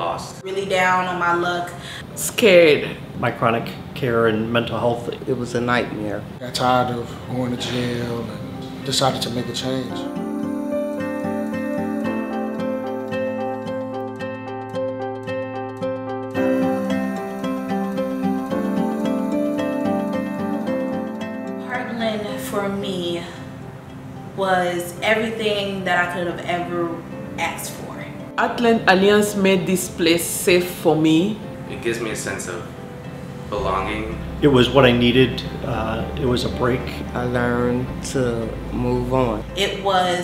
lost. Really down on my luck. Scared. My chronic care and mental health, it was a nightmare. I got tired of going to jail and decided to make a change. Heartland for me was everything that I could have ever asked for. Heartland Alliance made this place safe for me. It gives me a sense of belonging. It was what I needed. It was a break. I learned to move on. It was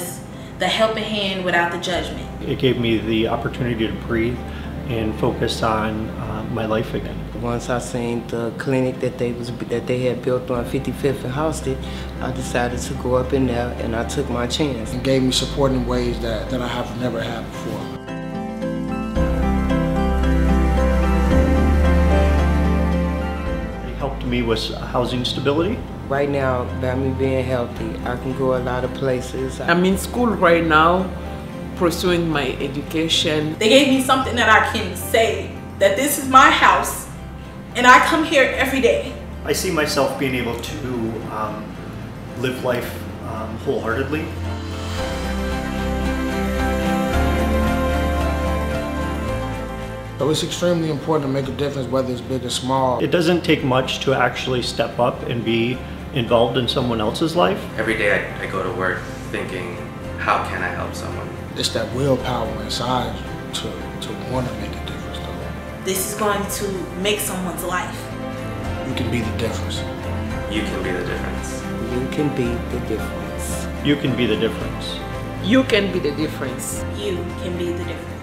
the helping hand without the judgment. It gave me the opportunity to breathe and focus on my life again. Once I seen the clinic that they had built on 55th and Houston, I decided to go up in there and I took my chance. It gave me support in ways that I have never had before. Me was housing stability. Right now, by me being healthy, I can go a lot of places. I'm in school right now, pursuing my education. They gave me something that I can say, that this is my house, and I come here every day. I see myself being able to live life wholeheartedly. So it's extremely important to make a difference, whether it's big or small. It doesn't take much to actually step up and be involved in someone else's life. Every day I go to work thinking, how can I help someone? It's that willpower inside you to want to make a difference, though. This is going to make someone's life. You can be the difference. You can be the difference. You can be the difference. You can be the difference. You can be the difference. You can be the difference.